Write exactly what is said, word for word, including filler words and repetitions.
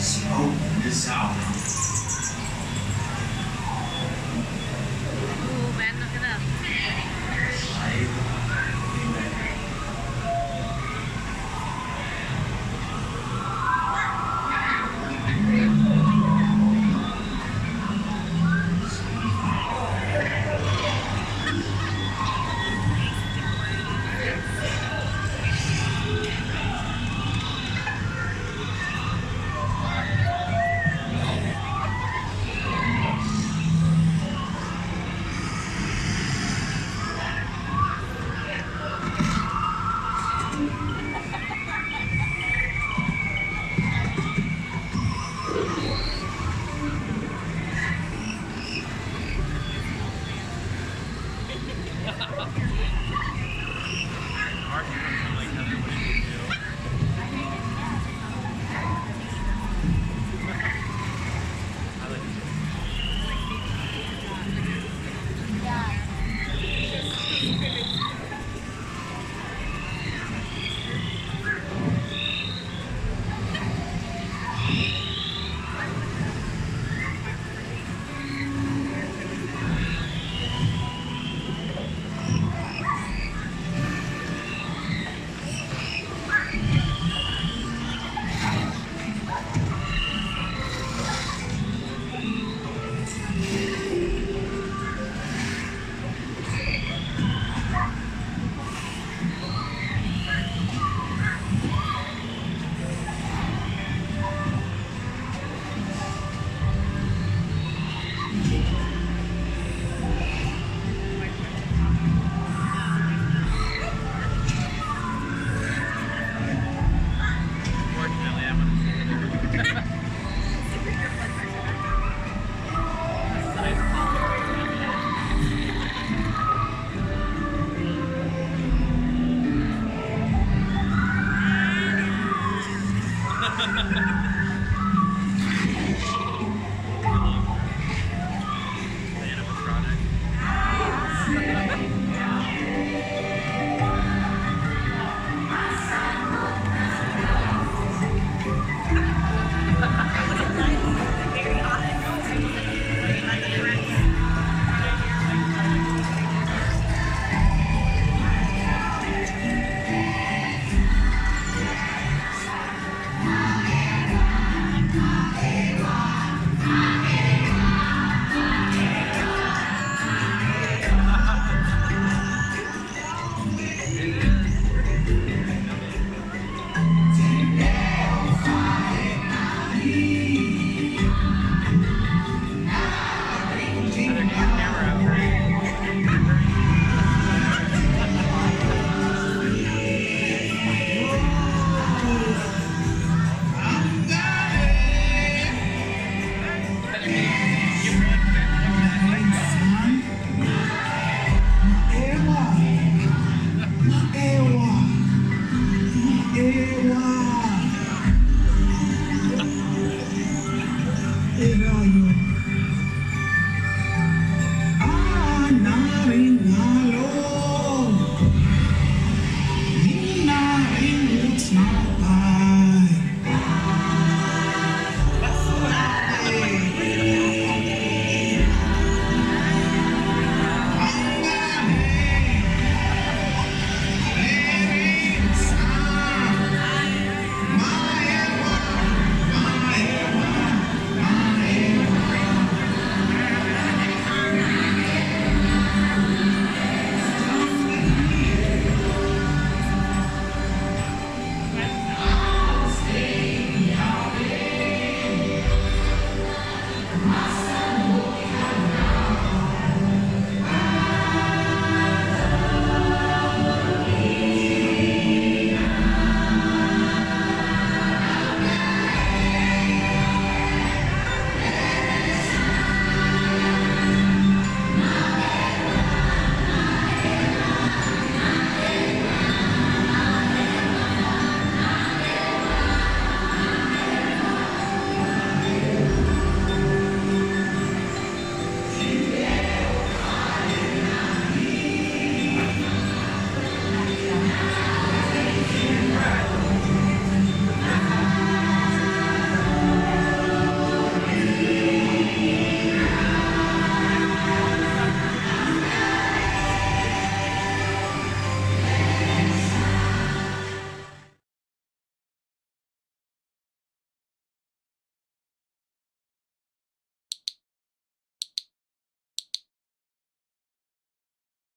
Smoke this out.